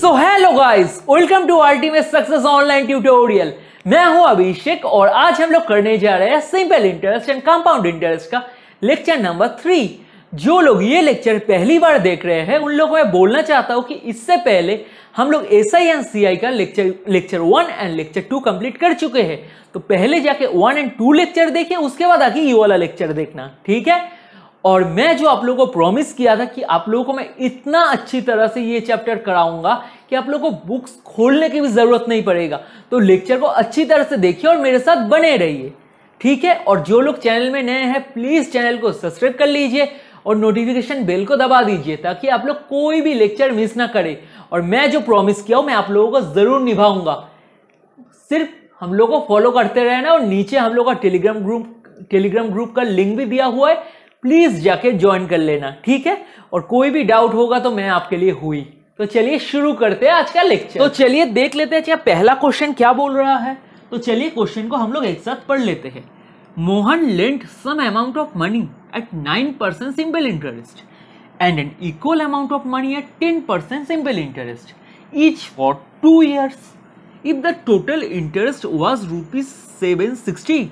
So hello guys, welcome to ultimate success online tutorial. मैं हूं अभिषेक और आज हम लोग करने जा रहे हैं simple interest and compound interest का लेक्चर नंबर 3। जो लोग ये लेक्चर पहली बार देख रहे हैं उन लोगों को मैं बोलना चाहता हूं कि इससे पहले हम लोग SI एंड CI का लेक्चर 1 एंड लेक्चर 2 कंप्लीट कर चुके हैं, तो पहले जाके 1 एंड 2 लेक्चर देखें, उसके बाद आके ये वाला लेक्चर देखना, ठीक है। और मैं जो आप लोगों को प्रॉमिस किया था कि आप लोगों को मैं इतना अच्छी तरह से ये चैप्टर कराऊंगा कि आप लोगों को बुक्स खोलने की भी जरूरत नहीं पड़ेगा, तो लेक्चर को अच्छी तरह से देखिए और मेरे साथ बने रहिए, ठीक है। और जो लोग चैनल में नए हैं प्लीज चैनल को सब्सक्राइब कर लीजिए और नोटिफिकेशन बेल को दबा दीजिए ताकि आप लोग कोई भी लेक्चर मिस ना करें। और मैं जो प्रॉमिस किया हूं मैं आप लोगों को जरूर निभाऊंगा, सिर्फ हम लोग को फॉलो करते रहना। और नीचे हम लोग का टेलीग्राम ग्रुप का लिंक भी दिया हुआ है, प्लीज जाके ज्वाइन कर लेना, ठीक है। और कोई भी डाउट होगा तो मैं आपके लिए हुई। तो चलिए शुरू करते हैं आज का लेक्चर। तो चलिए देख लेते हैं पहला क्वेश्चन क्या बोल रहा है। तो चलिए क्वेश्चन को हम लोग एक साथ पढ़ लेते हैं। Mohan lent some amount of money at 9% simple interest and an equal amount of money at 10% simple interest each for 2 years. If the total interest was ₹760,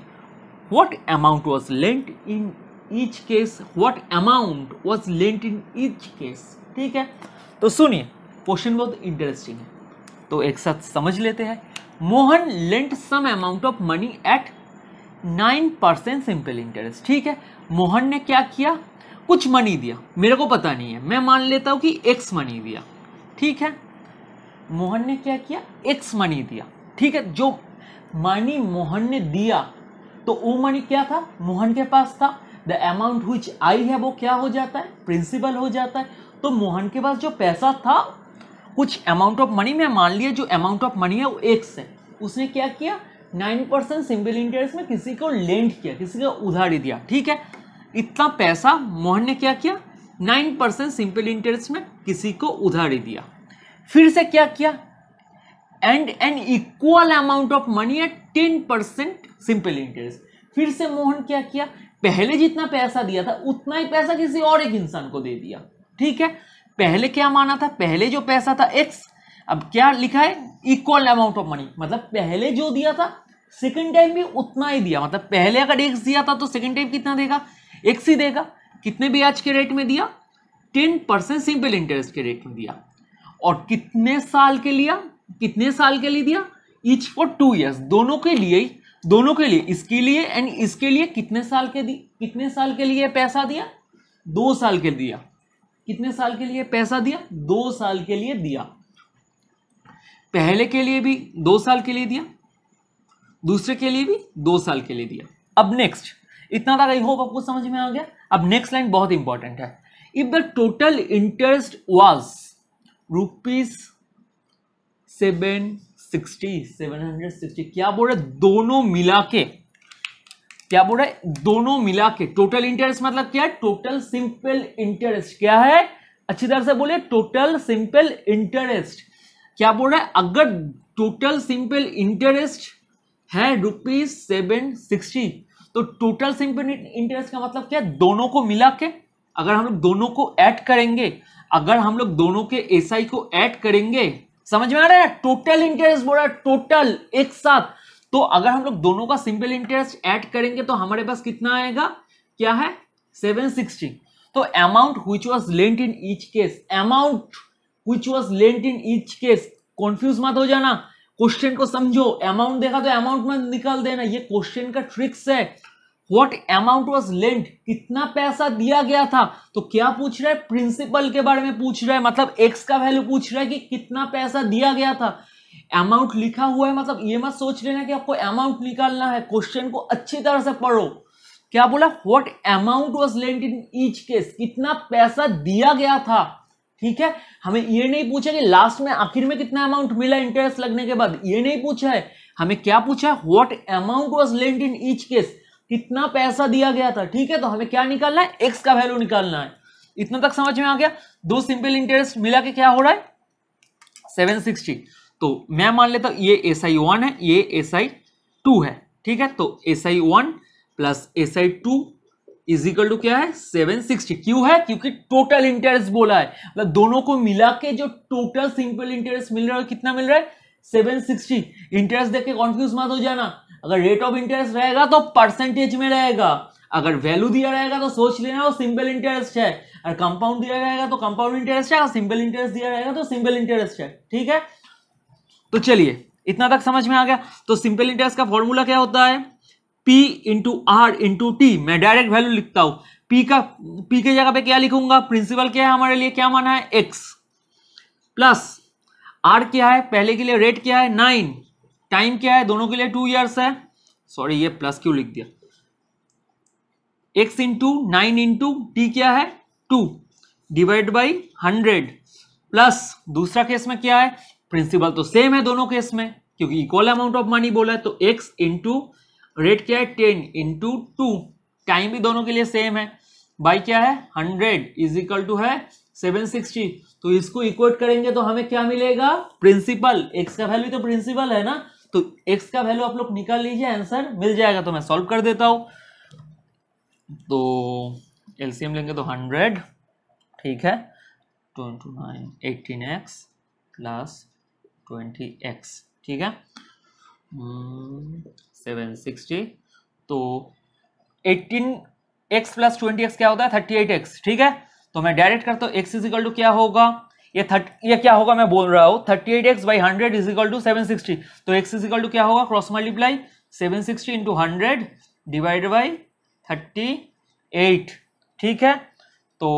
what amount was lent in each case, what amount was lent in each case, ठीक है। तो सुनिए, question बहुत interesting है, तो एक साथ समझ लेते हैं। Mohan lent some amount of money at 9% simple interest, ठीक है। मोहन ने क्या किया, कुछ मनी दिया, मेरे को पता नहीं है, मैं मान लेता हूँ कि x मनी दिया, ठीक है। मोहन ने क्या किया, x मनी दिया, ठीक है। जो मनी मोहन ने दिया तो वो मनी क्या था, मोहन के पास था। द अमाउंट which आई है वो क्या हो जाता है, प्रिंसिपल हो जाता है। तो मोहन के पास जो पैसा था, कुछ अमाउंट ऑफ मनी, मैं मान लिया जो अमाउंट ऑफ मनी है वो x है। उसने क्या किया, 9% सिंपल इंटरेस्ट में किसी को लेंट किया, किसी को उधारी दिया, ठीक है। इतना पैसा मोहन ने क्या किया, 9% सिंपल इंटरेस्ट में किसी को उधारी दिया। फिर से क्या किया, and an equal amount of money at 10% simple interest. फिर से मोहन क्या किया, पहले जितना पैसा दिया था उतना ही पैसा किसी और एक इंसान को दे दिया, ठीक है। पहले क्या माना था, पहले जो पैसा था x, अब क्या लिखा है, इक्वल अमाउंट ऑफ मनी, मतलब पहले जो दिया था सेकंड टाइम भी उतना ही दिया। मतलब पहले अगर x दिया था तो सेकंड टाइम कितना देगा, x ही देगा। कितने ब्याज के रेट में दिया, 10% सिंपल इंटरेस्ट के रेट में दिया। और कितने साल के लिए, कितने साल के लिए दिया, ईच फॉर 2 years, दोनों के लिए ही, दोनों के लिए, इसके लिए एंड इसके लिए। कितने साल के लिए पैसा दिया, 2 साल के दिया। कितने साल के लिए पैसा दिया, 2 साल के लिए दिया। पहले के लिए भी 2 साल के लिए दिया, दूसरे के लिए भी 2 साल के लिए दिया। अब नेक्स्ट, इतना तक आई होप आपको समझ में आ गया। अब नेक्स्ट लाइन बहुत इंपॉर्टेंट है। If the total interest was ₹760, क्या बोल रहे, दोनों मिला के, क्या बोल रहे, दोनों मिला के। टोटल इंटरेस्ट मतलब क्या है, टोटल सिंपल इंटरेस्ट क्या है, अच्छी तरह से बोले, टोटल सिंपल इंटरेस्ट। क्या बोल रहा है, अगर टोटल सिंपल इंटरेस्ट है ₹760 तो टोटल सिंपल इंटरेस्ट का मतलब क्या है, दोनों को मिला के। अगर हम लोग दोनों को ऐड करेंगे, अगर हम लोग दोनों के एसआई को ऐड करेंगे, समझ में आ रहा है, टोटल इंटरेस्ट बोल रहा है, टोटल एक साथ। तो अगर हम लोग दोनों का सिंपल इंटरेस्ट ऐड करेंगे तो हमारे पास कितना आएगा, क्या है, 760। तो amount which was lent in each case, amount which was lent in each case, confuse मत हो जाना, क्वेश्चन को समझो। अमाउंट देखा तो अमाउंट मत निकाल देना, ये क्वेश्चन का ट्रिक्स है। व्हाट अमाउंट वाज लेंट, कितना पैसा दिया गया था। तो क्या पूछ रहा है, प्रिंसिपल के बारे में पूछ रहा है, मतलब x का वैल्यू पूछ रहा है कि कितना पैसा दिया गया था। अमाउंट लिखा हुआ है, मतलब ये मत सोच लेना कि आपको अमाउंट निकालना है, क्वेश्चन को अच्छी तरह से पढ़ो। क्या बोला, what amount was lent in each case, कितना पैसा दिया गया था, ठीक है। हमें ये नहीं पूछा कि लास्ट में आखिर में कितना अमाउंट मिला इंटरेस्ट लगने के बाद, ये नहीं पूछा है। हमें क्या पूछा है, what amount was lent in each case, कितना पैसा दिया गया था, ठीक है। तो हमें क्या निकालना है, एक्स का वैल्यू निकालना है। इतना तक समझ में आ गया। दो सिंपल इंटरेस्ट मिला के क्या हो रहा है, 760। तो मैं मान लेता हूं ये SI1 है, ये SI2 है, ठीक है। तो SI1 plus SI2 is equal to क्या है 760। क्यों है? क्योंकि टोटल इंटरेस्ट बोला है, मतलब दोनों को मिला के जो टोटल सिंपल इंटरेस्ट मिल रहा है कितना मिल रहा है 760। इंटरेस्ट देख के कॉन्फ्यूज मत हो जाना, अगर रेट ऑफ इंटरेस्ट रहेगा तो परसेंटेज में रहेगा, अगर वैल्यू दिया रहेगा तो सोच लेना वो सिंपल इंटरेस्ट है, और कंपाउंड दिया रहेगा तो कंपाउंड इंटरेस्ट है, और सिंपल इंटरेस्ट दिया रहेगा तो सिंपल इंटरेस्ट है। ठीक है, तो चलिए इतना तक समझ में आ गया। तो सिंपल इंटरेस्ट का फॉर्मूला क्या होता है P into R into T. मैं डायरेक्ट वैल्यू लिखता हूं, पी के जगह पे क्या लिखूंगा, प्रिंसिपल क्या है हमारे लिए क्या माना है एक्स, प्लस आर क्या है पहले के लिए रेट क्या है 9, टाइम क्या है दोनों के लिए 2 ईयर्स है, सॉरी ये प्लस क्यों लिख दिया, एक्स इंटू 9 इंटू टी क्या है 2 डिवाइड बाई 100, प्लस दूसरा केस में क्या है प्रिंसिपल तो सेम है दोनों केस में क्योंकि इक्वल अमाउंट ऑफ मनी बोला है, तो एक्स इंटू रेट क्या है 10 इंटू 2, टाइम भी दोनों के लिए सेम है, बाई क्या है 100 इज इक्वल टू है 760। तो इसको इक्वेट करेंगे तो हमें क्या मिलेगा प्रिंसिपल, एक्स का वैल्यू तो प्रिंसिपल है ना, तो एक्स का वैल्यू आप लोग निकाल लीजिए, आंसर मिल जाएगा। तो मैं सॉल्व कर देता हूं, तो एलसीएम लेंगे तो 100 ठीक है 29 18x प्लस 20x ठीक है 760, तो 18x प्लस 20x क्या होता है 38x ठीक है। तो मैं डायरेक्ट करता हूँ x इजिकल टू क्या होगा ये क्या होगा मैं बोल रहा हूँ 38x बाई 100 इजिकल टू 760, तो x इजिकल टू क्या होगा cross multiply 760 into 100 divide by 38 ठीक है। तो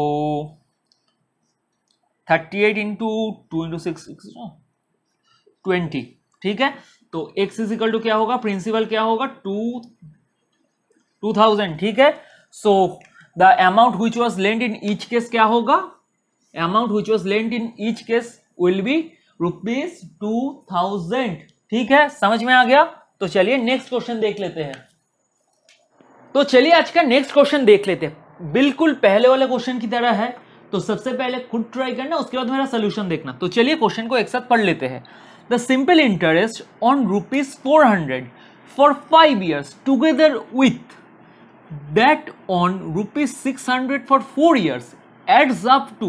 38 इंटू 2 इंटू 6 20 ठीक है। तो x इजिकल टू क्या होगा प्रिंसिपल क्या होगा 2000 ठीक है। सो The amount which was lent in each case क्या होगा, amount which was lent in each case will be rupees 2000 ठीक है, समझ में आ गया। तो चलिए नेक्स्ट क्वेश्चन देख लेते हैं। तो चलिए आज का नेक्स्ट क्वेश्चन देख लेते हैं, बिल्कुल पहले वाले क्वेश्चन की तरह है, तो सबसे पहले खुद ट्राई करना उसके बाद मेरा सोल्यूशन देखना। तो चलिए क्वेश्चन को एक साथ पढ़ लेते हैं। The simple interest on rupees 400 for 5 years together with that on rupees 600 for 4 years adds up to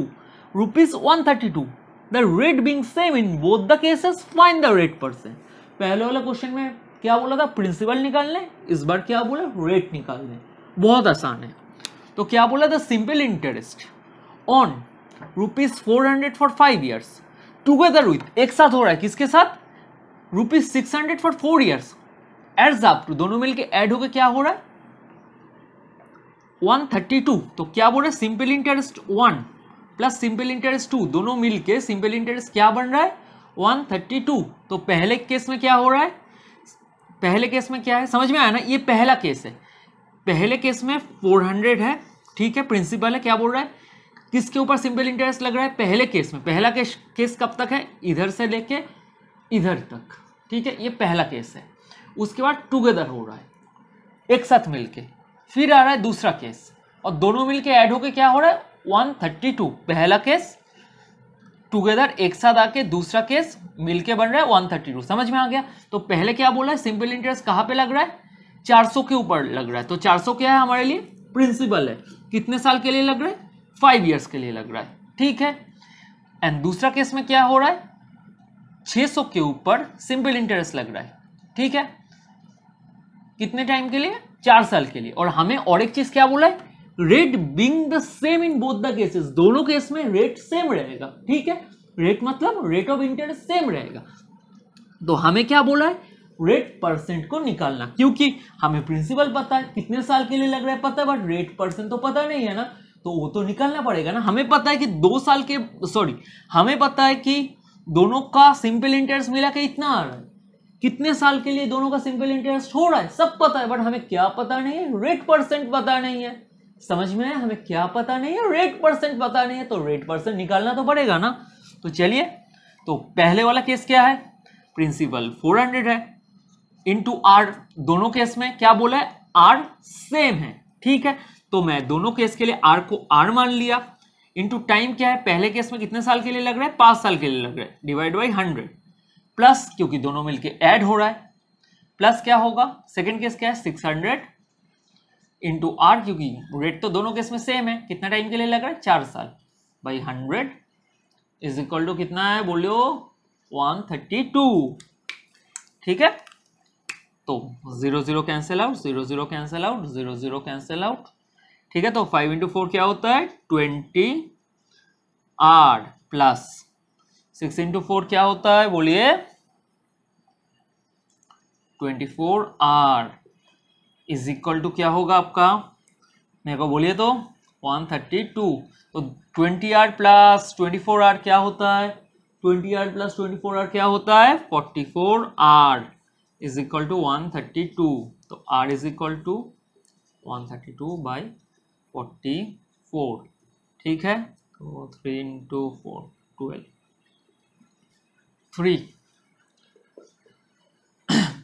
rupees 132, the rate being same in both the cases find the rate percent। पहले वाला question में क्या बोला था principal निकालने, इस बार क्या बोला रेट निकालने, बहुत आसान है। तो क्या बोला the simple interest on rupees 400 for 5 years together with, एक साथ हो रहा है किसके साथ rupees 600 for 4 years adds up to, दोनों मिलके एड होके क्या हो रहा है 132। तो क्या बोल रहे simple interest 1 plus simple interest 2 दोनों मिलके सिंपल इंटरेस्ट क्या बन रहा है 132। तो पहले केस में क्या हो रहा है, पहले केस में क्या है समझ में आया ना, ये पहला केस है, पहले केस में 400 है ठीक है प्रिंसिपल है, क्या बोल रहा है किसके ऊपर सिंपल इंटरेस्ट लग रहा है पहले केस में, पहला केस कब तक है इधर से लेके इधर तक ठीक है, ये पहला केस है। उसके बाद टुगेदर हो रहा है एक साथ मिलके, फिर आ रहा है दूसरा केस और दोनों मिलके ऐड होके क्या हो रहा है 132, पहला केस टुगेदर एक साथ आके दूसरा केस मिलके बन रहा है 132, समझ में आ गया। तो पहले क्या बोला है सिंपल इंटरेस्ट कहाँ पे लग रहा है 400 के ऊपर लग रहा है, तो 400 क्या है हमारे लिए प्रिंसिपल है, कितने साल के लिए लग रहा है 5 ईयर्स के लिए लग रहा है ठीक है। एंड दूसरा केस में क्या हो रहा है 600 के ऊपर सिंपल इंटरेस्ट लग रहा है ठीक है, कितने टाइम के लिए 4 साल के लिए। और हमें और एक चीज क्या बोला है rate being the same in both the cases, दोनों केस में रेट सेम रहेगा ठीक है, रेट मतलब रेट ऑफ इंटरेस्ट सेम रहेगा। तो हमें क्या बोला है रेट परसेंट को निकालना, क्योंकि हमें प्रिंसिपल पता है कितने साल के लिए लग रहा है पता है, बट रेट परसेंट तो पता नहीं है ना, तो वो तो निकालना पड़ेगा ना। हमें पता है कि 2 साल के सॉरी हमें पता है कि दोनों का सिंपल इंटरेस्ट मिला के इतना आ रहा है, कितने साल के लिए दोनों का सिंपल इंटरेस्ट हो रहा है सब पता है, बट हमें क्या पता नहीं है रेट परसेंट पता नहीं है, समझ में आया, हमें क्या पता नहीं है रेट परसेंट पता नहीं है, तो रेट परसेंट निकालना तो पड़ेगा ना। तो चलिए, तो पहले वाला केस क्या है प्रिंसिपल 400 है इनटू आर, दोनों केस में क्या बोला है आर सेम है ठीक है, तो मैं दोनों केस के लिए आर को आर मान लिया, इंटू टाइम क्या है पहले केस में कितने साल के लिए लग रहा है 5 साल के लिए लग रहा है डिवाइड बाई 100, प्लस क्योंकि दोनों मिलके ऐड हो रहा है, प्लस क्या होगा सेकंड केस क्या है 600 इंटू आर, क्योंकि रेट तो दोनों केस में सेम है। कितना टाइम के लिए लग रहा है? 4 साल। भाई 100 इज इक्वल टू कितना है बोलो? 132। ठीक है, तो 0 0 cancel out, 0 0 cancel out, 0 0 cancel out. ठीक है, तो 5 इंटू 4 क्या होता है? 20 आर प्लस 6 इंटू 4 क्या होता है बोलिए? 24 आर इज इक्वल टू क्या होगा आपका, मेरे को बोलिए तो? 132। तो 20 आर प्लस 24 आर क्या होता है? 20 आर प्लस 24 आर क्या होता है? 44 आर इज इक्वल टू 132। तो आर इज इक्वल टू 132/44। ठीक है, तो 3 इंटू 4 12 3।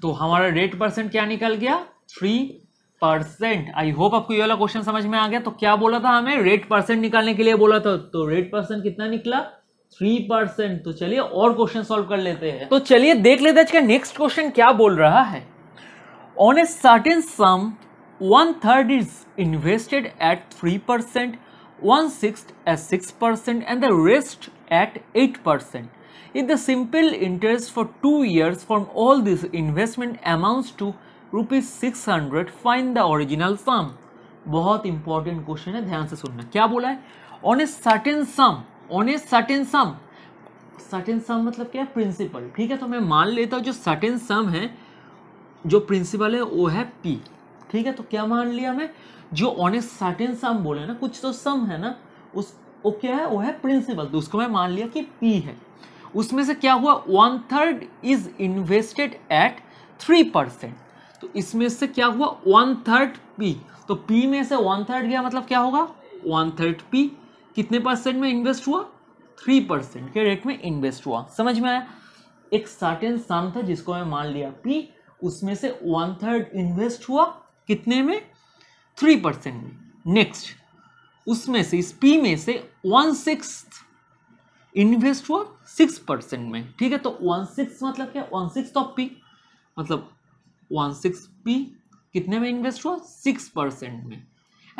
तो हमारा रेट परसेंट क्या निकल गया? 3%। आई होप आपको ये वाला क्वेश्चन समझ में आ गया। तो क्या बोला था हमें? रेट परसेंट निकालने के लिए बोला था। तो रेट परसेंट कितना निकला? 3%। तो चलिए और क्वेश्चन सॉल्व कर लेते हैं। तो चलिए देख लेते हैं इसका नेक्स्ट क्वेश्चन क्या बोल रहा है। On a certain sum 1/3 is invested at 3%, 1/6 at 6% and the rest at 8%. If the simple interest for 2 years from all this investment amounts to ₹600, find the original sum. बहुत इंपॉर्टेंट क्वेश्चन है, ध्यान से सुनना। क्या बोला है? On a certain sum, on a certain sum. Certain sum मतलब क्या है? प्रिंसिपल। ठीक है, तो मैं मान लेता हूँ जो सर्टेन सम है, जो प्रिंसिपल है वो है पी। ठीक है, तो क्या मान लिया मैं? जो ऑन ए सर्टेन सम बोले ना, कुछ तो सम है ना, उस वो क्या है? वो है प्रिंसिपल। तो उसको मैं मान लिया कि पी है। उसमें से क्या हुआ? 1/3 इज इन्वेस्टेड एट 3%। तो इसमें से क्या हुआ? 1/3 पी। तो पी में से 1/3 गया, मतलब क्या होगा? 1/3 पी कितने परसेंट में इन्वेस्ट हुआ? 3% के रेट में इन्वेस्ट हुआ। समझ में आया? एक सर्टेन सम था जिसको मैं मान लिया पी, उसमें से 1/3 इन्वेस्ट हुआ कितने में? 3% में। नेक्स्ट, उसमें से इस पी में से 1/6 इन्वेस्ट हुआ 6% में। ठीक है, तो 1/6 मतलब क्या? 1/6 ऑफ पी, मतलब 1/6 पी कितने में इन्वेस्ट हुआ? 6% में।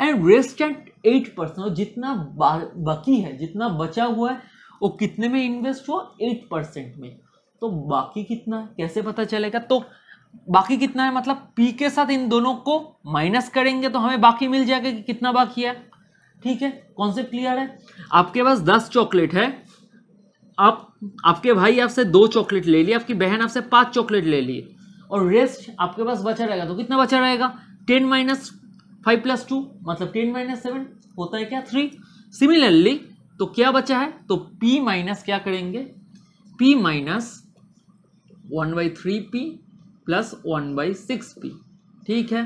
एंड रेस्ट एट 8%, जितना बाकी है, जितना बचा हुआ है वो कितने में इन्वेस्ट हुआ? 8% में। तो बाकी कितना है कैसे पता चलेगा? तो बाकी कितना है मतलब पी के साथ इन दोनों को माइनस करेंगे तो हमें बाकी मिल जाएगा कि कितना बाकी है। ठीक है, कॉन्सेप्ट क्लियर है? आपके पास 10 चॉकलेट है, आपके भाई आपसे 2 चॉकलेट ले लिए, आपकी बहन आपसे 5 चॉकलेट ले लिए, और रेस्ट आपके पास बचा रहेगा। तो कितना बचा रहेगा? 10 - 5 + 2 मतलब 10 - 7 होता है क्या? 3। सिमिलरली तो क्या बचा है? तो p माइनस क्या करेंगे? p minus 1/3p plus 1/6p। ठीक है,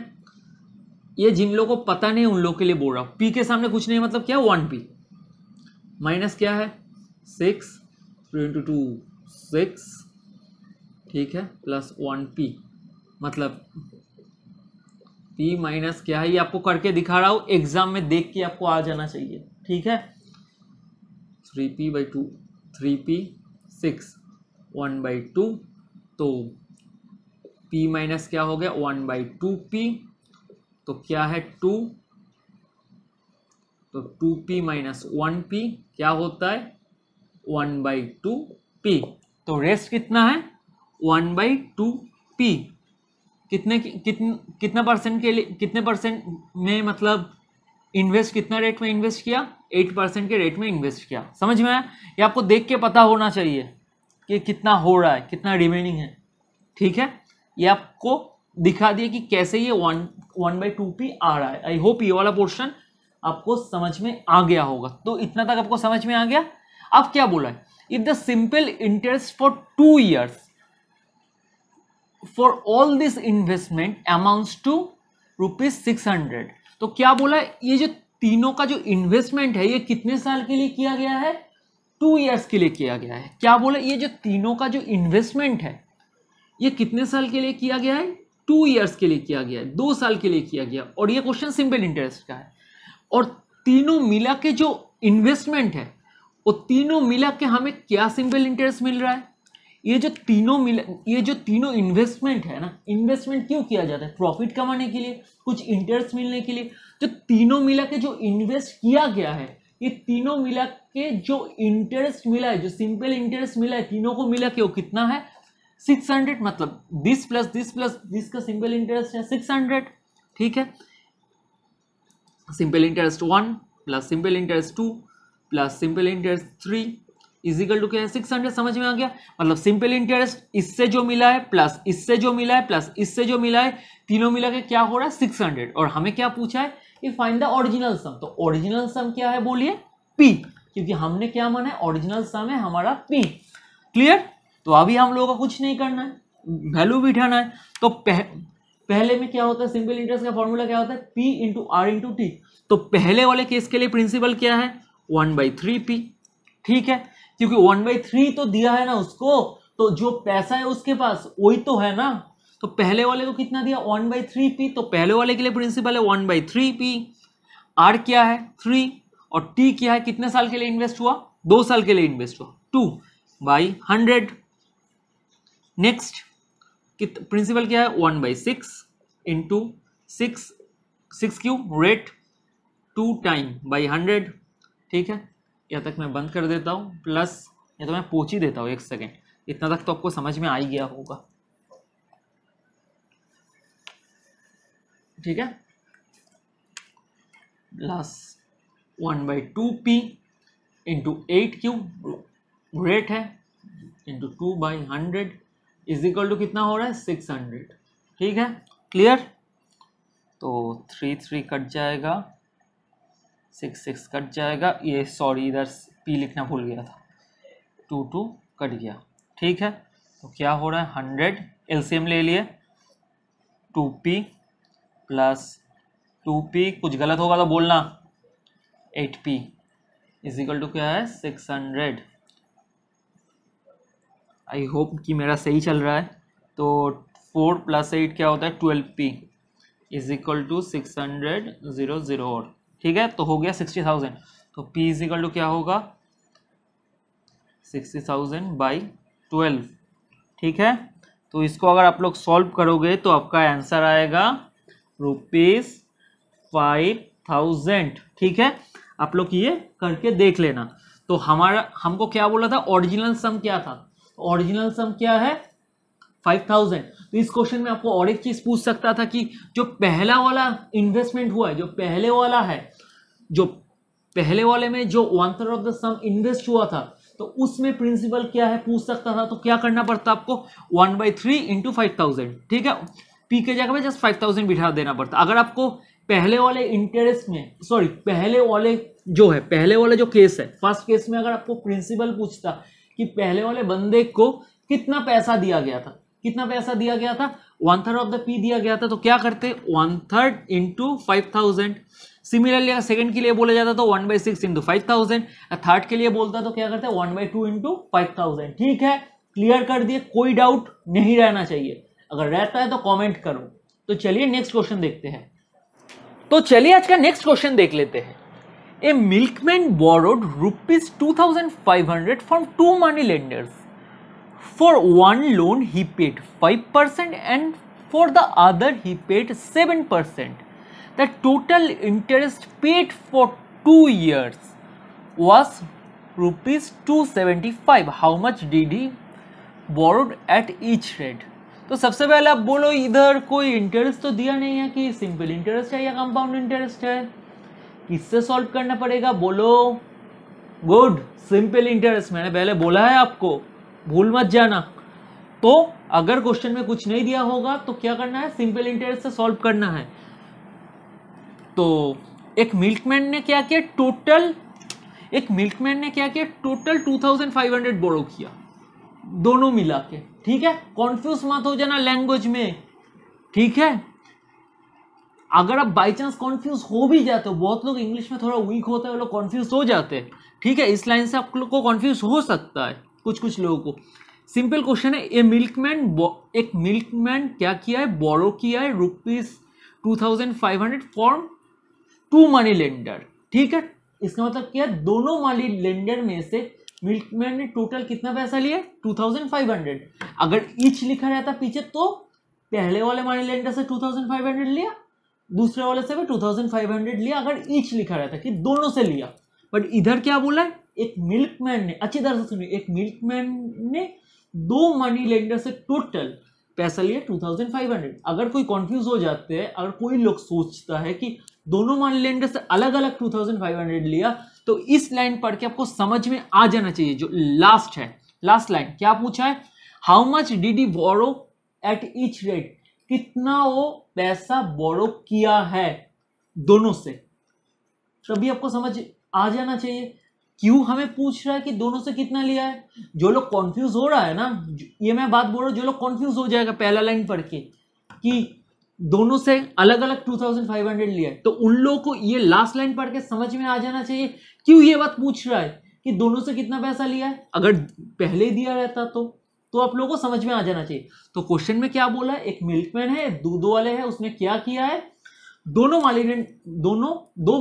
ये जिन लोगों को पता नहीं उन लोगों के लिए बोल रहा हूँ। p के सामने कुछ नहीं मतलब क्या? 1p माइनस क्या है? 6 3 × 2 6। ठीक है, प्लस 1p मतलब p माइनस क्या है? ये आपको करके दिखा रहा हूँ, एग्जाम में देख के आपको आ जाना चाहिए। ठीक है, 3p/2 3p 6 1/2, तो p माइनस क्या हो गया? 1/2p। तो क्या है? 2। तो 2p - 1p क्या होता है? 1/2p। तो रेस्ट कितना है? 1/2p। कितना परसेंट के लिए, कितने परसेंट में मतलब इन्वेस्ट, कितना रेट में इन्वेस्ट किया? 8% के रेट में इन्वेस्ट किया। समझ में आया? ये आपको देख के पता होना चाहिए कि कितना हो रहा है, कितना रिमेनिंग है। ठीक है, ये आपको दिखा दिया कि कैसे ये 1/2p आ रहा है। आई होप ये वाला पोर्शन आपको समझ में आ गया होगा। तो इतना तक आपको समझ में आ गया। अब क्या बोला है? If the simple interest for 2 years for all this investment amounts to ₹600। तो क्या बोला है? ये जो तीनों का जो इन्वेस्टमेंट है ये कितने साल के लिए किया गया है? 2 years के लिए किया गया है। क्या बोला? ये जो तीनों का जो इन्वेस्टमेंट है ये कितने साल के लिए किया गया है? 2 years के लिए किया गया है, 2 साल के लिए किया गया। और ये क्वेश्चन सिंपल इंटरेस्ट का है। और तीनों मिला के जो इन्वेस्टमेंट है वो तीनों मिला के हमें क्या सिंपल इंटरेस्ट मिल रहा है? ये जो तीनों इन्वेस्टमेंट है ना, इन्वेस्टमेंट क्यों किया जाता है? प्रॉफिट कमाने के लिए, कुछ इंटरेस्ट मिलने के लिए। जो तीनों मिला के जो इन्वेस्ट किया गया है, ये तीनों मिला के जो इंटरेस्ट मिला है, जो सिंपल इंटरेस्ट मिला है, तीनों को मिला के वो कितना है 600, मतलब दिस प्लस दिस का सिंपल इंटरेस्ट है 600, ठीक है। Simple interest 1 plus simple interest 2 plus simple interest 3 is equal to क्या है 600। समझ में आ गया? मतलब सिंपल इंटरेस्ट इससे जो मिला है प्लस इससे जो मिला है प्लस इससे जो मिला है, तीनों मिला के क्या हो रहा है 600। और हमें क्या पूछा है? ये फाइंड द ओरिजिनल सम। तो ओरिजिनल सम क्या है? बोलिए पी, क्योंकि हमने क्या माना है ओरिजिनल सम है हमारा पी। क्लियर? तो अभी हम लोगों का कुछ नहीं करना है, वैल्यू बिठाना है। तो पहले में क्या होता है, सिंपल इंटरेस्ट का फॉर्मूला क्या होता है P into R into T. तो पहले वाले केस के लिए प्रिंसिपल क्या है 1/3 पी, ठीक है, क्योंकि 1/3 तो दिया है ना उसको, तो जो पैसा है उसके पास वही तो है ना। तो पहले वाले को कितना दिया 1/3 पी, तो पहले वाले के लिए प्रिंसिपल है 1/3 पी। आर क्या है 3 और टी क्या है, कितने साल के लिए इन्वेस्ट हुआ 2 साल के लिए इन्वेस्ट हुआ 2/100। नेक्स्ट प्रिंसिपल क्या है 1/6 इंटू 6 क्यूब रेट 2 टाइम/100, ठीक है। यहाँ तक मैं बंद कर देता हूँ, प्लस या तो मैं पोंछ ही देता हूँ 1 सेकेंड। इतना तक तो आपको समझ में आ ही गया होगा, ठीक है। Plus 1/2 P into 8 cube rate है इंटू 2/100 इज इक्वल टू कितना हो रहा है 600, ठीक है। क्लियर? तो 3 3 कट जाएगा, 6 6 कट जाएगा, ये सॉरी इधर पी लिखना भूल गया था, 2 2 कट गया, ठीक है। तो क्या हो रहा है 100, LCM ले लिए 2p प्लस 2p, कुछ गलत होगा तो बोलना, 8p इज इक्वल टू क्या है 600। आई होप कि मेरा सही चल रहा है। तो 4 + 8 क्या होता है 12p इज इक्वल टू 600, ठीक है। तो हो गया 60,000। तो p इज इक्वल टू क्या होगा 60,000/12, ठीक है। तो इसको अगर आप लोग सॉल्व करोगे तो आपका आंसर आएगा ₹5,000, ठीक है। आप लोग ये करके देख लेना। तो हमको क्या बोला था ओरिजिनल सम क्या था? ओरिजिनल सम क्या है 5,000। तो इस क्वेश्चन में आपको और एक चीज़ पूछ सकता था कि जो पहला वाला इन्वेस्टमेंट हुआ है, जो पहले वाले में जो 1/3 ऑफ द सम इन्वेस्ट हुआ था, तो उसमें प्रिंसिपल क्या है पूछ सकता था। तो क्या करना पड़ता आपको 1/3 इंटू 5,000, ठीक है। पी के जगह पे जस्ट 5,000 बिठा देना पड़ता। अगर आपको पहले वाले केस है फर्स्ट केस में अगर आपको प्रिंसिपल पूछता कि पहले वाले बंदे को कितना पैसा दिया गया था 1/3 ऑफ द पी दिया गया था, तो क्या करते 1/3 इंटू 5,000। सिमिलरली अगर सेकेंड के लिए बोला जाता तो 1/6 इंटू 5,000, थर्ड के लिए बोलता तो क्या करते 1/2 इंटू 5,000, ठीक है। क्लियर कर दिए? कोई डाउट नहीं रहना चाहिए, अगर रहता है तो कमेंट करो। तो चलिए नेक्स्ट क्वेश्चन देखते हैं। तो चलिए आज का नेक्स्ट क्वेश्चन देख लेते हैं। A milkman borrowed ₹2,500 from 2 money lenders. For 1 loan he paid 5% and for the other he paid 7%। The total interest paid for 2 years was ₹275। How much did he borrowed at each rate? तो सबसे पहले आप बोलो इधर कोई interest तो दिया नहीं है कि सिंपल इंटरेस्ट है या कंपाउंड इंटरेस्ट है, किससे सॉल्व करना पड़ेगा बोलो। गुड, सिंपल इंटरेस्ट मैंने पहले बोला है आपको, भूल मत जाना। तो अगर क्वेश्चन में कुछ नहीं दिया होगा तो क्या करना है सिंपल इंटरेस्ट से सॉल्व करना है। तो एक मिल्कमैन ने क्या किया टोटल 2500 बोरो किया दोनों मिला के, ठीक है। कॉन्फ्यूज मत हो जाना लैंग्वेज में, ठीक है। अगर आप बाई चांस कॉन्फ्यूज हो भी जाते हो, बहुत लोग इंग्लिश में थोड़ा वीक होता है, वो लोग कॉन्फ्यूज हो जाते हैं, ठीक है। इस लाइन से आप लोग को कॉन्फ्यूज हो सकता है कुछ लोगों को। सिंपल क्वेश्चन है। एक मिल्कमैन क्या किया है बोरो किया है ₹2,500 फॉर्म 2 मनी लेंडर, ठीक है। इसका मतलब क्या है दोनों मनी लेंडर में से मिल्कमैन ने टोटल कितना पैसा लिया 2500। अगर ईच लिखा रहता पीछे तो पहले वाले मानी लेंडर से 2500 लिया, दूसरे वाले से भी 2500 लिया अगर ईच लिखा रहता कि दोनों से लिया। बट इधर क्या बोला है, एक मिल्कमैन ने, अच्छी तरह से सुनिए, एक मिल्कमैन ने दो मनी लेंडर से टोटल पैसा लिया 2500। अगर कोई कंफ्यूज हो जाते हैं, अगर कोई लोग सोचता है कि दोनों मनी लेंडर से अलग अलग 2500 लिया, तो इस लाइन पढ़ के आपको समझ में आ जाना चाहिए। जो लास्ट है, लास्ट लाइन क्या पूछा है, how much did he borrow at each rate, कितना वो पैसा बोरो किया है दोनों से। तभी आपको समझ आ जाना चाहिए क्यों हमें पूछ रहा है कि दोनों से कितना लिया है। जो लोग कॉन्फ्यूज हो रहा है ना, ये मैं बात बोल रहा हूँ, जो लोग कॉन्फ्यूज हो जाएगा पहला लाइन पढ़ के कि दोनों से अलग अलग 2500 लिया है, तो उन लोगों को ये लास्ट लाइन पढ़ के समझ में आ जाना चाहिए क्यों ये बात पूछ रहा है कि दोनों से कितना पैसा लिया है। अगर पहले दिया रहता तो आप लोगों को समझ में आ जाना चाहिए। तो क्वेश्चन में क्या बोला है, एक मिल्कमैन है, दूध वाले है, उसने क्या किया है, दो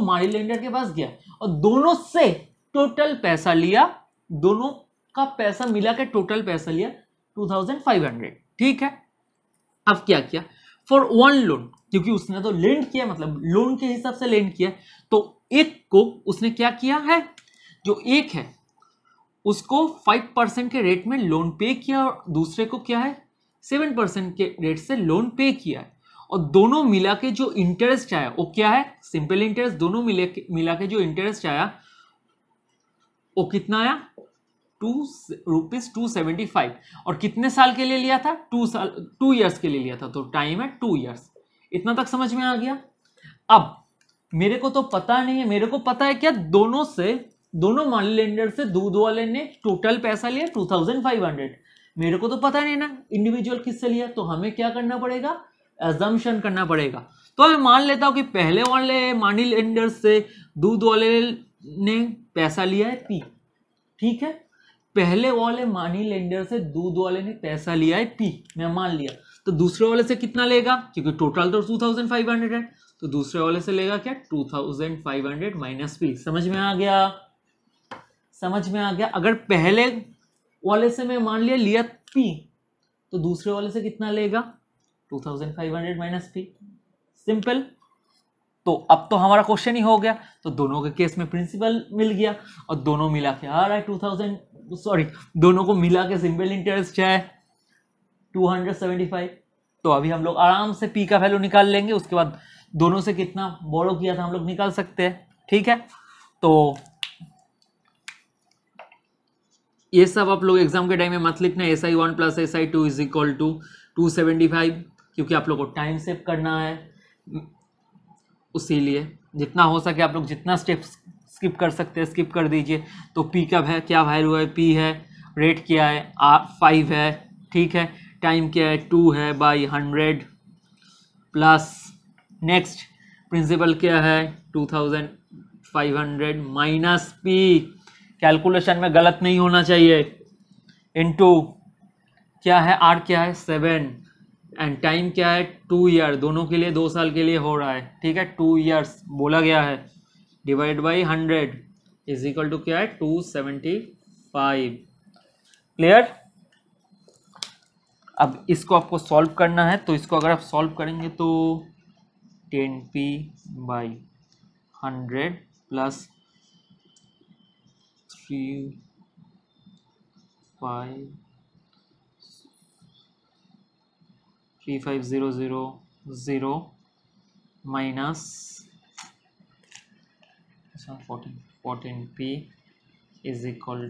मनी लेंडर के पास गया और दोनों से टोटल पैसा लिया, दोनों का पैसा मिला के टोटल पैसा लिया 2500। ठीक है, अब क्या किया, फॉर वन लोन, क्योंकि उसने तो लेंड किया, मतलब लोन के हिसाब से लेंड किया, तो एक को उसने क्या किया है, जो एक है उसको 5% के रेट में लोन पे किया और दूसरे को क्या है 7% के रेट से लोन पे किया है। और दोनों मिला के जो इंटरेस्ट आया वो क्या है, सिंपल इंटरेस्ट, दोनों मिला के जो इंटरेस्ट आया वो कितना आया ₹2.75। और कितने साल के लिए लिया था, 2 साल 2 इयर्स के लिए लिया था, तो टाइम है 2 इयर्स। इतना तक समझ में आ गया। अब मेरे को तो पता नहीं है, मेरे को पता है क्या, दोनों मनी लेंडर से दूध वाले ने टोटल पैसा लिया 2500। मेरे को तो पता नहीं ना इंडिविजुअल किससे लिया, तो हमें क्या करना पड़ेगा, एजम्पशन करना पड़ेगा। तो मैं मान लेता हूँ कि पहले वाले मनी लेंडर से दूध वाले ने पैसा लिया है पी। ठीक है, पहले वाले मनी लेंडर से दूध वाले ने पैसा लिया है पी, मैं मान लिया। तो दूसरे वाले से कितना लेगा, क्योंकि टोटल तो 2500 है, तो दूसरे वाले से लेगा क्या 2500 माइनस पी। समझ में आ गया, समझ में आ गया। अगर पहले वाले से मैं मान लिया पी, तो दूसरे वाले से कितना लेगा 2500 माइनस पी, सिंपल। तो अब तो हमारा क्वेश्चन ही हो गया, तो दोनों के केस में प्रिंसिपल मिल गया और दोनों मिला के आ रहा है दोनों को मिला के सिंपल इंटरेस्ट है 275। तो अभी हम लोग आराम से पी का वैल्यू निकाल लेंगे, उसके बाद दोनों से कितना बोरो किया था हम लोग निकाल सकते हैं। ठीक है, तो ये सब आप लोग एग्जाम के टाइम में मत लिखना, SI1 + SI2 = 275, क्योंकि आप लोग को टाइम सेव करना है, उसीलिए जितना हो सके आप लोग जितना स्टेप्स स्किप कर सकते हैं स्किप कर दीजिए। तो पी का है क्या वैल्यू है, पी है, रेट क्या है 5 है, ठीक है, टाइम क्या है 2 है बाई 100 प्लस नेक्स्ट प्रिंसिपल क्या है 2500 माइनस पी, कैलकुलेशन में गलत नहीं होना चाहिए, इनटू क्या है आर क्या है 7 एंड टाइम क्या है 2 ईयर, दोनों के लिए 2 साल के लिए हो रहा है, ठीक है 2 इयर्स बोला गया है, divide by 100 is equal to क्या है 275। क्लियर। अब इसको आपको सॉल्व करना है, तो इसको अगर आप सॉल्व करेंगे तो 10p/100 plus 3500 minus 14p is equal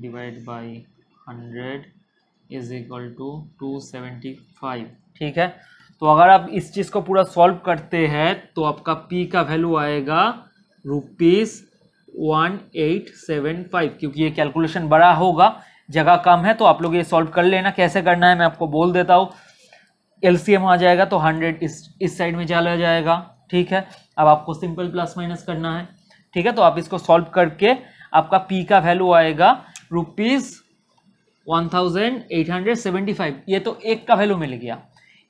divide by 100 is equal to 275। ठीक है, तो अगर आप इस चीज़ को पूरा सॉल्व करते हैं तो आपका p का वैल्यू आएगा ₹1875, क्योंकि ये कैलकुलेशन बड़ा होगा, जगह कम है, तो आप लोग ये सॉल्व कर लेना। कैसे करना है मैं आपको बोल देता हूँ, LCM आ जाएगा तो 100 इस साइड में चला जाएगा, ठीक है। अब आपको सिंपल प्लस माइनस करना है, ठीक है, तो आप इसको सॉल्व करके आपका P का वैल्यू आएगा ₹1875। ये तो एक का वैल्यू मिल गया,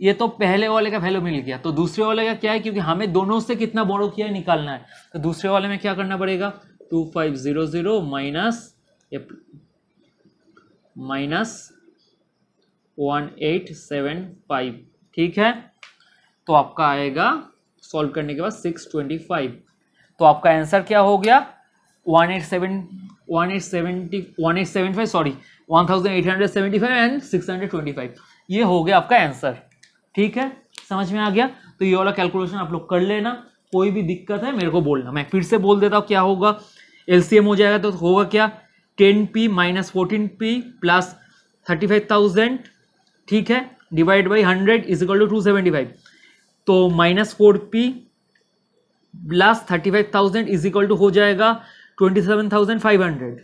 ये तो पहले वाले का वैल्यू मिल गया, तो दूसरे वाले का क्या है, क्योंकि हमें दोनों से कितना बोरो किया निकालना है, तो दूसरे वाले में क्या करना पड़ेगा 2500 माइनस -1875। ठीक है, तो आपका आएगा सॉल्व करने के बाद 625। तो आपका आंसर क्या हो गया? 1875 सॉरी 1875 एंड 625। ये हो गया आपका आंसर। ठीक है, समझ में आ गया? तो ये वाला कैलकुलेशन आप लोग कर लेना। कोई भी दिक्कत है मेरे को बोलना। मैं फिर से बोल देता हूँ क्या होगा। एलसीएम हो जाएगा तो होगा क्या? 10p माइनस 14p प्लस 35,000, ठीक है, divide by 100 is equal to 275। तो minus 4p plus 35,000 is equal to हो जाएगा 27,500।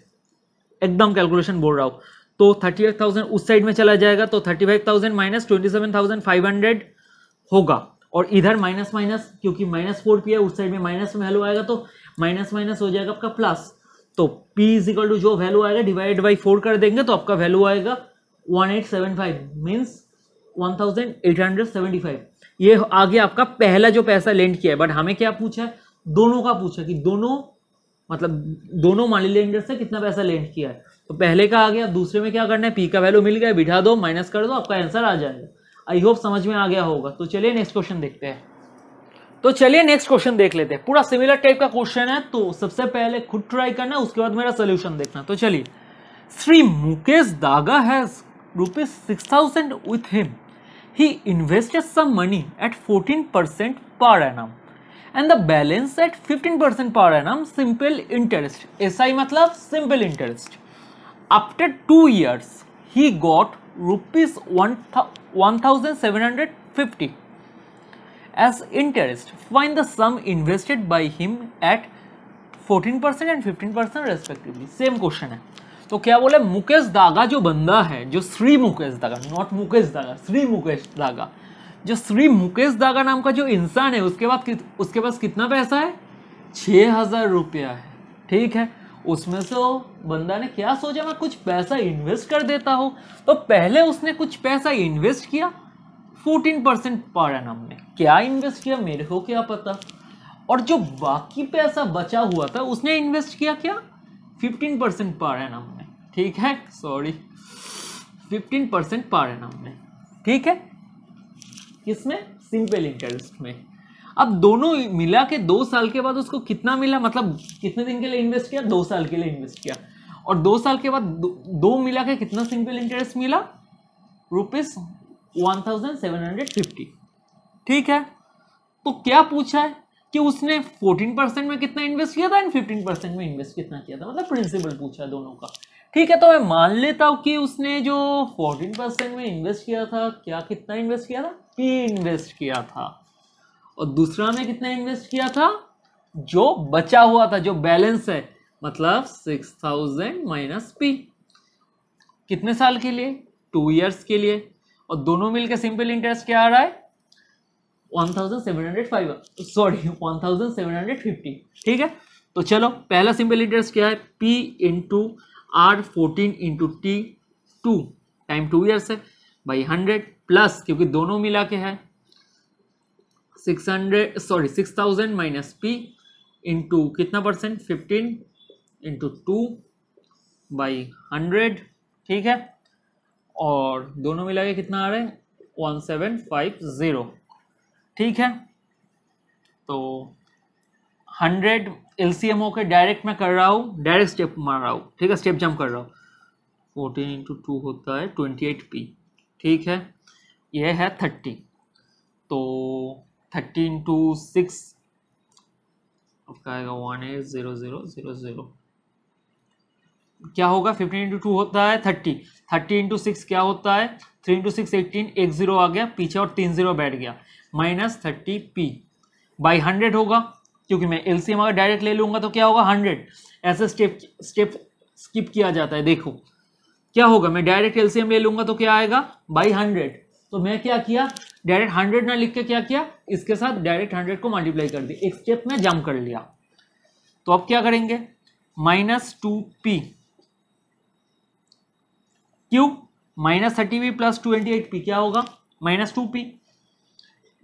एकदम कैलकुलेशन बोल रहा हूँ। तो 38,000 उस साइड में चला जाएगा, तो 35,000 माइनस 27,500 होगा। और इधर माइनस माइनस, क्योंकि माइनस 4p है, उस साइड में माइनस वैल्यू आएगा तो माइनस माइनस हो जाएगा आपका प्लस। तो p इजिकल टू जो वैल्यू आएगा डिवाइड बाई 4 कर देंगे, तो आपका वैल्यू आएगा 1875 मीन्स 1875। ये आगे आपका पहला जो पैसा लेंड किया है, बट हमें क्या पूछा है? दोनों का पूछा कि दोनों मतलब दोनों मानी लेंडर से कितना पैसा लेंड किया है। तो पहले का आ गया, दूसरे में क्या करना है? पी का वैल्यू मिल गया, बिठा दो, माइनस कर दो, आपका आंसर आ जाएगा। आई होप समझ में आ गया होगा। तो चलिए नेक्स्ट क्वेश्चन देखते हैं। तो चलिए नेक्स्ट क्वेश्चन देख लेते हैं। पूरा सिमिलर टाइप का क्वेश्चन है, तो सबसे पहले खुद ट्राई करना, उसके बाद मेरा सोल्यूशन देखना। तो चलिए, Shri Mukesh Daga has ₹6,000 with him. He invested some money at 14% per annum and the balance at 15% per annum simple interest. SI मतलब simple interest. After 2 years he got ₹1,750 as interest. Find the sum invested by him at 14% and 15% respectively. Same question है। तो क्या बोले? मुकेश दागा जो बंदा है, जो Shri Mukesh Daga, not Mukesh Daga, Shri Mukesh Daga, जो श्री मुकेश दागा नाम का जो इंसान है, उसके बाद उसके पास कितना पैसा है? 6,000 रुपया है। ठीक है, उसमें से वो बंदा ने क्या सोचा? मैं कुछ पैसा इन्वेस्ट कर देता हूँ। तो पहले उसने कुछ पैसा इन्वेस्ट किया 14% पर एनम में। क्या इन्वेस्ट किया मेरे को क्या पता। और जो बाकी पैसा बचा हुआ था उसने इन्वेस्ट किया क्या? 15% पर एनम में। ठीक है, सॉरी 15% पर एनम में। ठीक है, किसमें? सिंपल इंटरेस्ट में। अब दोनों मिला के 2 साल के बाद उसको कितना मिला, मतलब कितने दिन के लिए इन्वेस्ट किया? 2 साल के लिए इन्वेस्ट किया। और 2 साल के बाद दो मिला के कितना सिंपल इंटरेस्ट मिला? ₹1,750। ठीक है, तो क्या पूछा है कि उसने 14% में कितना इन्वेस्ट किया था एंड 15% में इन्वेस्ट कितना किया था, मतलब प्रिंसिपल पूछा है दोनों का। ठीक है, तो मैं मान लेता हूँ कि उसने जो 14% में इन्वेस्ट किया था, क्या कितना इन्वेस्ट किया था? P इन्वेस्ट किया था। और दूसरा में कितना इन्वेस्ट किया था? जो बचा हुआ था, जो बैलेंस है, मतलब 6,000 माइनस P। कितने साल के लिए? 2 years के लिए। और दोनों मिलकर सिंपल इंटरेस्ट क्या आ रहा है? 1750। ठीक है, तो चलो पहला सिंपल इंटरेस्ट क्या है? P into R 14 into T 2 time 2 years है भाई 100 प्लस, क्योंकि दोनों मिला के है 6,000 माइनस P इंटू कितना परसेंट? 15 into 2 by 100। ठीक है, और दोनों मिला के कितना आ रहा है? 1750। ठीक है, तो 100 एलसीएम होकर डायरेक्ट मैं कर रहा हूँ, डायरेक्ट स्टेप मार रहा हूँ। ठीक है, स्टेप जंप कर रहा हूँ। 14 इंटू 2 होता है 28p। ठीक है, यह है 30। तो 30 इंटू 6 आपका आएगा 18,000। क्या होगा? 15 इंटू 2 होता है 30। 30 इंटू 6 क्या होता है? 3 इंटू 6 18, 10 आ गया पीछे और 3 0 बैठ गया, माइनस 30p बाई 100 होगा, क्योंकि मैं एलसीएम अगर डायरेक्ट ले लूँगा तो क्या होगा? 100। ऐसे स्टेप स्किप किया जाता है। देखो क्या होगा, मैं डायरेक्ट एलसीएम ले लूँगा तो क्या आएगा? बाई 100। तो मैं क्या किया? डायरेक्ट 100 ना लिख के क्या किया? इसके साथ डायरेक्ट 100 को मल्टीप्लाई कर दिया, एक स्टेप में जंप कर लिया। तो अब क्या करेंगे? माइनस 2p क्यों? माइनस 30p प्लस 28p क्या होगा? Minus 2p।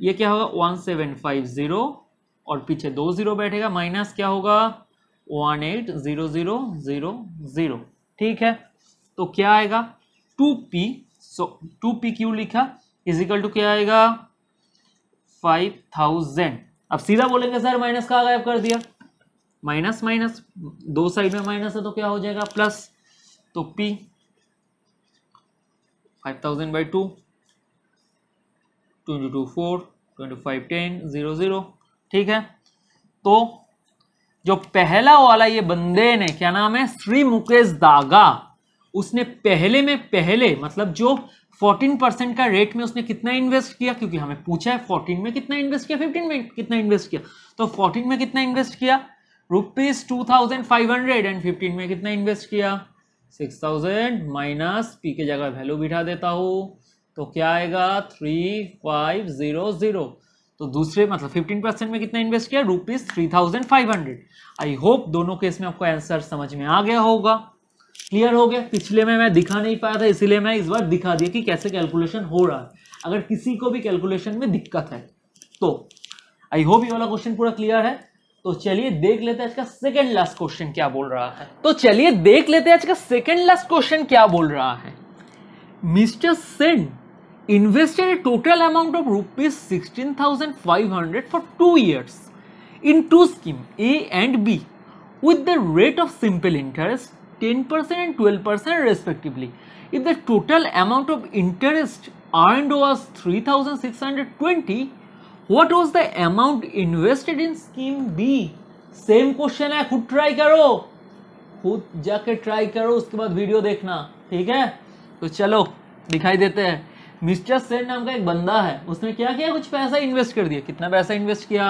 ये क्या होगा? 1750 और पीछे 2 0 बैठेगा, माइनस क्या होगा? 18,000। ठीक है, तो क्या आएगा 2p, सो 2p क्यू लिखा इज इक्वल टू क्या आएगा 5000। अब सीधा बोलेंगे सर माइनस का गायब कर दिया, माइनस माइनस दो साइड में माइनस है तो क्या हो जाएगा प्लस, तो p 5000 बाई 2 22 4 25 10 0 0। ठीक है, तो जो पहला वाला ये बंदे ने क्या नाम है श्री मुकेश दागा, उसने पहले में पहले मतलब जो 14% का रेट में उसने कितना इन्वेस्ट किया, क्योंकि हमें पूछा है 14 में कितना इन्वेस्ट किया 15 में कितना इन्वेस्ट किया, तो 14 में कितना इन्वेस्ट किया ₹2500 एंड 15 में कितना इन्वेस्ट किया 6000। माइनस पी के जगह वैल्यू बिठा देता हूँ तो क्या आएगा 3500। तो दूसरे मतलब 15% में कितना इन्वेस्ट किया ₹3500। आई होप दोनों केस में आपको आंसर समझ में आ गया होगा, क्लियर हो गया। पिछले में मैं दिखा नहीं पाया था इसलिए मैं इस बार दिखा दिया कि कैसे कैलकुलेशन हो रहा है, अगर किसी को भी कैलकुलेशन में दिक्कत है तो। आई होप ये वाला क्वेश्चन पूरा क्लियर है। तो चलिए देख लेते हैं आज का सेकेंड लास्ट क्वेश्चन क्या बोल रहा है। Mister Sen invested a total amount of ₹16,500 for 2 years in 2 schemes A and B with the rate of simple interest 10% and 12% respectively. If the total amount of interest earned was ₹3,620, what was the amount invested in scheme B? Same question है, खुद try करो, खुद जाके try करो, उसके बाद video देखना, ठीक है। तो चलो दिखाई देते हैं। मिस्टर सेन नाम का एक बंदा है, उसने क्या किया कुछ पैसा इन्वेस्ट कर दिया। कितना पैसा इन्वेस्ट किया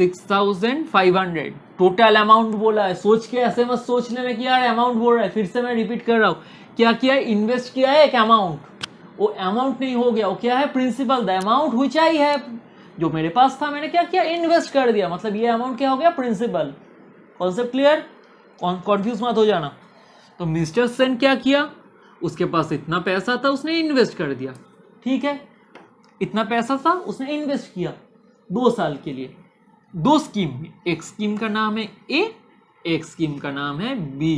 6500। टोटल अमाउंट बोला है, सोच के ऐसे मत सोच लेना कि यार अमाउंट बोल रहा है। फिर से मैं रिपीट कर रहा हूँ, क्या किया इन्वेस्ट किया है एक अमाउंट, वो अमाउंट नहीं हो गया, वो क्या है principal, the amount which I है, जो मेरे पास था मैंने क्या किया इन्वेस्ट कर दिया, मतलब ये अमाउंट क्या हो गया प्रिंसिपल। कॉन्सेप्ट क्लियर, कॉन्फ्यूज मत हो जाना। तो मिस्टर सेन क्या किया, उसके पास इतना पैसा था उसने इन्वेस्ट कर दिया, ठीक है, इतना पैसा था उसने इन्वेस्ट किया 2 साल के लिए 2 स्कीम में। एक स्कीम का नाम है ए, एक स्कीम का नाम है बी,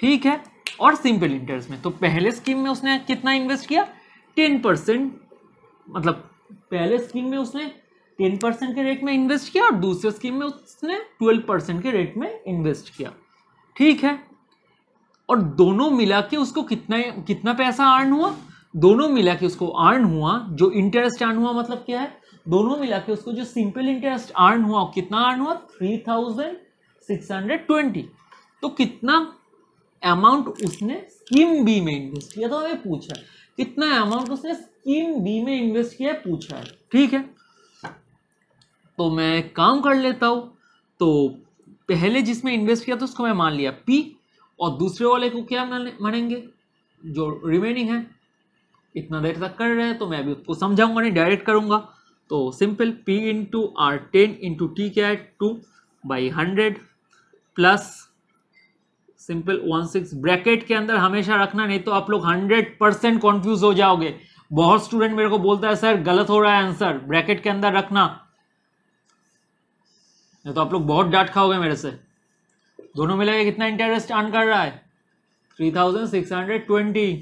ठीक है, और सिंपल इंटरेस्ट में। तो पहले स्कीम में उसने कितना इन्वेस्ट किया 10%, मतलब पहले स्कीम में उसने 10% के रेट में इन्वेस्ट किया और दूसरे स्कीम में उसने 12% के रेट में इन्वेस्ट किया, ठीक है। और दोनों मिला के उसको कितना पैसा अर्न हुआ, दोनों मिला के उसको अर्न हुआ जो इंटरेस्ट अर्न हुआ, मतलब क्या है दोनों मिला के उसको जो सिंपल इंटरेस्ट अर्न हुआ कितना अर्न हुआ 3620। तो कितना अमाउंट उसने स्कीम बी में इन्वेस्ट किया, तो हमें पूछा है कितना अमाउंट उसने स्कीम बी में इन्वेस्ट किया पूछा है, ठीक है। तो मैं काम कर लेता हूं, तो पहले जिसमें इन्वेस्ट किया था उसको मैं मान लिया पी, और दूसरे वाले को क्या मानेंगे जो रिमेनिंग है। इतना देर तक कर रहे हैं तो मैं अभी उसको समझाऊंगा नहीं, डायरेक्ट करूंगा। तो simple P into R 10 into T क्या है 2/100 प्लस सिंपल 16 ब्रैकेट के अंदर हमेशा रखना, नहीं तो आप लोग 100% कॉन्फ्यूज हो जाओगे। बहुत स्टूडेंट मेरे को बोलता है सर गलत हो रहा है आंसर, ब्रैकेट के अंदर रखना, नहीं तो आप लोग बहुत डांट खाओगे मेरे से। दोनों मिलाकर कितना इंटरेस्ट अर्न कर रहा है 3620,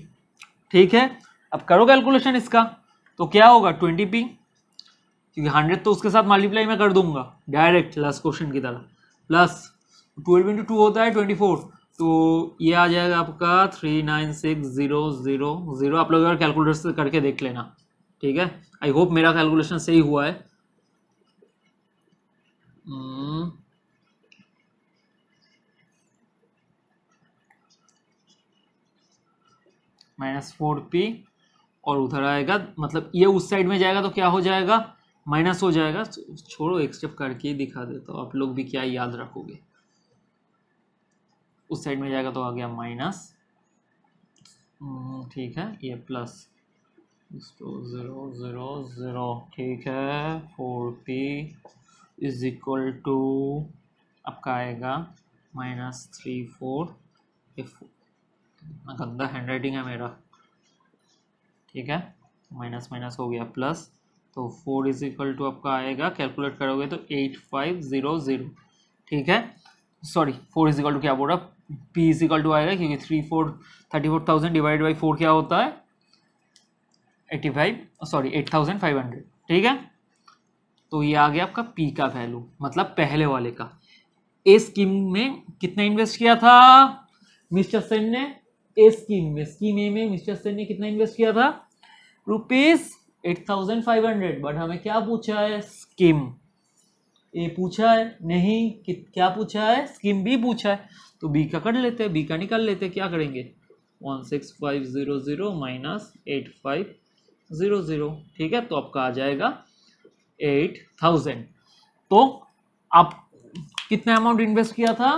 ठीक है। अब करो कैलकुलेशन इसका, तो क्या होगा 20p, क्योंकि 100 तो उसके साथ मल्टीप्लाई मैं कर दूंगा डायरेक्ट लास्ट क्वेश्चन की तरह, प्लस 12 into 2 होता है 24, तो ये आ जाएगा आपका 396000। आप लोग कैलकुलेटर से करके देख लेना, ठीक है। आई होप मेरा कैलकुलेशन सही हुआ है। -4p और उधर आएगा, मतलब ये उस साइड में जाएगा तो क्या हो जाएगा माइनस हो जाएगा। छोड़ो एक स्टेप करके ही दिखा देता हूँ, आप लोग भी क्या याद रखोगे। उस साइड में जाएगा तो आ गया माइनस, ठीक है, ये प्लस 0 0 0, ठीक है। 4p इज इक्वल टू आपका आएगा -34, गंदा हैंड राइटिंग है मेरा, ठीक है, माइनस माइनस हो गया प्लस, तो 4 इज इक्वल टू आपका आएगा, कैलकुलेट करोगे तो 8500, ठीक है। सॉरी 4 इज इक्वल टू क्या बोल रहा है, पी इज इक्वल टू आएगा क्योंकि 34,000 डिवाइड बाई 4 क्या होता है 8,500। ठीक है, तो ये आ गया आपका पी का वैल्यू, मतलब पहले वाले का। ए स्कीम में कितना इन्वेस्ट किया था मिस्टर सेन ने? ए स्कीम में, स्कीम ए में मिस्टर सेन ने कितना इन्वेस्ट किया था? रुपीज 8,500। बट हमें क्या पूछा है? स्कीम ए पूछा है नहीं, क्या पूछा है? स्कीम बी पूछा है। तो बी का कर लेते हैं, बी का निकाल लेते हैं। क्या करेंगे? 16,500 माइनस 8,500। ठीक है, तो आपका आ जाएगा 8,000। तो आप कितना अमाउंट इन्वेस्ट किया था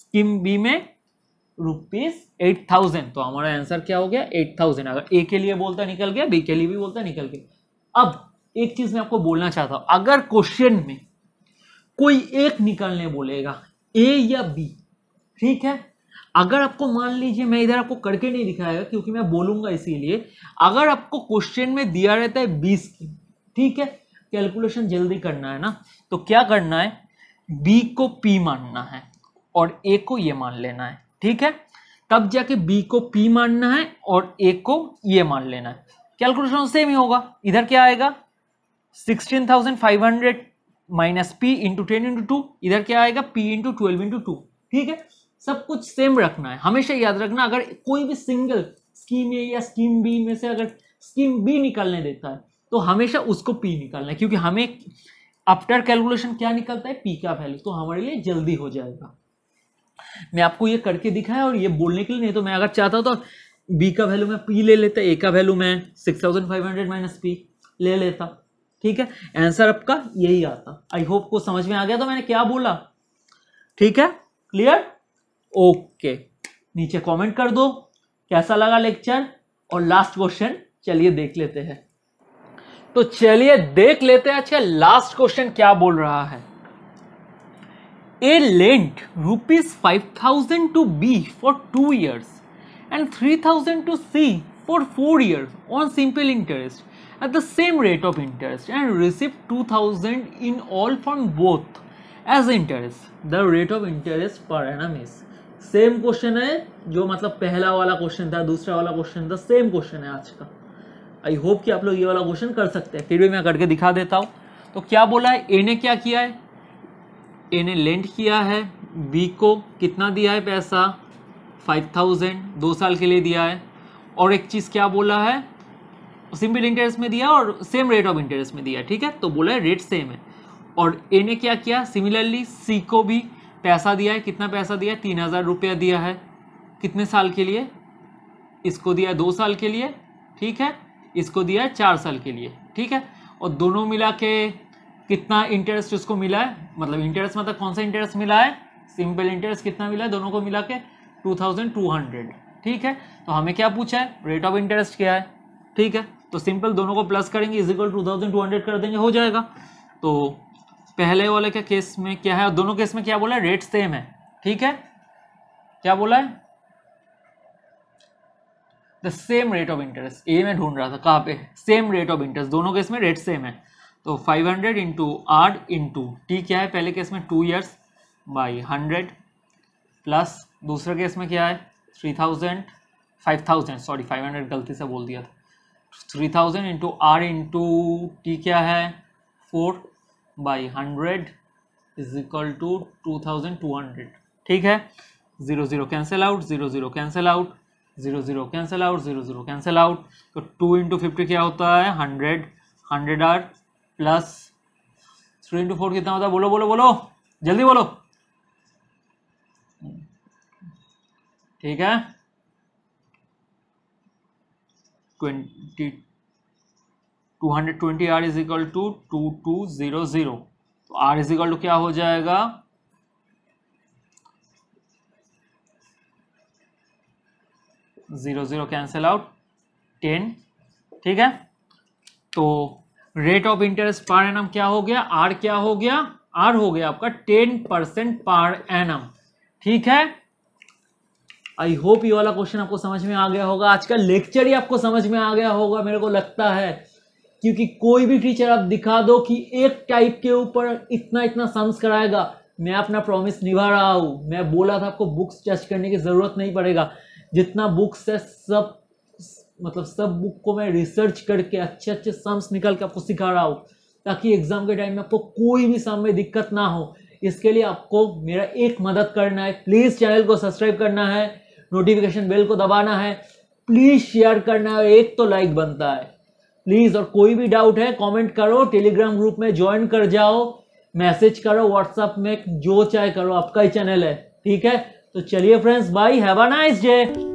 स्कीम बी में? रुपीज 8,000। तो हमारा आंसर क्या हो गया? 8,000। अगर ए के लिए बोलता निकल गया, बी के लिए भी बोलता निकल गया। अब एक चीज मैं आपको बोलना चाहता हूं, अगर क्वेश्चन में कोई एक निकालने बोलेगा ए या बी, ठीक है, अगर आपको मान लीजिए मैं इधर आपको करके नहीं दिखाएगा क्योंकि मैं बोलूंगा इसीलिए, अगर आपको क्वेश्चन में दिया रहता है 20 की, ठीक है, कैलकुलेशन जल्दी करना है ना, तो क्या करना है? बी को पी मानना है और ए को ये मान लेना है। ठीक है, तब जाके बी को पी मानना है और ए को ये मान लेना है। कैलकुलेशन सेम ही होगा। इधर क्या आएगा? 16,500 माइनस पी इंटू 10 इंटू 2। इधर क्या आएगा? P into 12 into 2। ठीक है, सब कुछ सेम रखना है। हमेशा याद रखना, अगर कोई भी सिंगल स्कीम ए या स्कीम बी में से अगर स्कीम बी निकालने देता है तो हमेशा उसको पी निकालना है, क्योंकि हमें आफ्टर कैलकुलेशन क्या निकलता है? पी का वैल्यू। तो हमारे लिए जल्दी हो जाएगा। मैं आपको ये करके दिखाया और ये बोलने के लिए, नहीं तो मैं अगर चाहता हूँ तो बी का वैल्यू मैं पी ले लेता, ए का वैल्यू मैं 6,500 माइनस पी ले लेता। ठीक है, आंसर आपका यही आता। आई होप को समझ में आ गया तो मैंने क्या बोला। ठीक है, क्लियर? ओके, नीचे कमेंट कर दो कैसा लगा लेक्चर। और लास्ट क्वेश्चन चलिए देख लेते हैं। तो चलिए देख लेते हैं। अच्छा, लास्ट क्वेश्चन क्या बोल रहा है? A lent rupees 5,000 to B for 2 years and 3,000 to C for 4 years on simple interest at the same rate of interest and receive 2,000 in all from both as interest. The rate of interest पर annum is. Same question है जो, मतलब पहला वाला question था, दूसरा वाला question था, सेम क्वेश्चन है आज का। आई होप कि आप लोग ये वाला क्वेश्चन कर सकते हैं। फिर भी मैं करके दिखा देता हूँ। तो क्या बोला है? ए ने क्या किया है? ए ने लेंट किया है, बी को कितना दिया है पैसा? 5,000 2 साल के लिए दिया है। और एक चीज़ क्या बोला है? सिंपल इंटरेस्ट में दिया और सेम रेट ऑफ इंटरेस्ट में दिया। ठीक है, तो बोला है रेट सेम है। और ए ने क्या किया? सिमिलरली सी को भी पैसा दिया है। कितना पैसा दिया है? 3,000 रुपया दिया है। कितने साल के लिए? इसको दिया है 2 साल के लिए। ठीक है, इसको दिया है 4 साल के लिए। ठीक है, और दोनों मिला के कितना इंटरेस्ट उसको मिला है, मतलब इंटरेस्ट मतलब कौन सा इंटरेस्ट मिला है? सिंपल इंटरेस्ट कितना मिला है दोनों को मिला के? 2,200। ठीक है, तो हमें क्या पूछा है? रेट ऑफ इंटरेस्ट क्या है? ठीक है, तो सिंपल दोनों को प्लस करेंगे, इज इक्वल 2,200 कर देंगे, हो जाएगा। तो पहले वाले के केस में क्या है? दोनों केस में क्या बोला है? रेट सेम है। ठीक है, क्या बोला है? The same rate of interest. A में ढूंढ रहा था कहाँ पे? सेम रेट ऑफ इंटरेस्ट, दोनों केस में रेट सेम है। तो 500 इंटू आर इंटू टी क्या है? पहले केस में 2 years बाई 100 प्लस, दूसरे केस में क्या है? 500 गलती से बोल दिया था। 3,000 इंटू आर इंटू टी क्या है? 4 बाई 100 इज इक्वल टू 2,200। ठीक है, 0 0 cancel out, 0 0 cancel out, 0 0 cancel out, 0 0 cancel out. तो 2 इंटू 50 क्या होता है? 100 आर प्लस 3 इंटू 4 कितना होता है? बोलो बोलो बोलो, जल्दी बोलो। ठीक है, 220 आर इज इक्वल टू 2,200। तो आर इज इक्वल टू क्या हो जाएगा? 0 0 कैंसिल आउट, 10। ठीक है, तो रेट ऑफ इंटरेस्ट पर एनम क्या हो गया? आर क्या हो गया? आर हो गया आपका 10% पर एनम। ठीक है, आई होप ये वाला क्वेश्चन आपको समझ में आ गया होगा। आज का लेक्चर ही आपको समझ में आ गया होगा मेरे को लगता है, क्योंकि कोई भी टीचर आप दिखा दो कि एक टाइप के ऊपर इतना इतना सम्स कराएगा मैं अपना प्रॉमिस निभा रहा हूँ। मैं बोला था आपको बुक्स सर्च करने की ज़रूरत नहीं पड़ेगा, जितना बुक्स है सब, मतलब सब बुक को मैं रिसर्च करके अच्छे अच्छे सम्स निकाल के आपको सिखा रहा हूँ, ताकि एग्ज़ाम के टाइम में आपको कोई भी सम में दिक्कत ना हो। इसके लिए आपको मेरा एक मदद करना है, प्लीज़ चैनल को सब्सक्राइब करना है, नोटिफिकेशन बेल को दबाना है, प्लीज़ शेयर करना है, एक तो लाइक बनता है प्लीज़। और कोई भी डाउट है कमेंट करो, टेलीग्राम ग्रुप में ज्वाइन कर जाओ, मैसेज करो, व्हाट्सएप में जो चाहे करो, आपका ही चैनल है, ठीक है। तो चलिए friends, bye, have a nice day.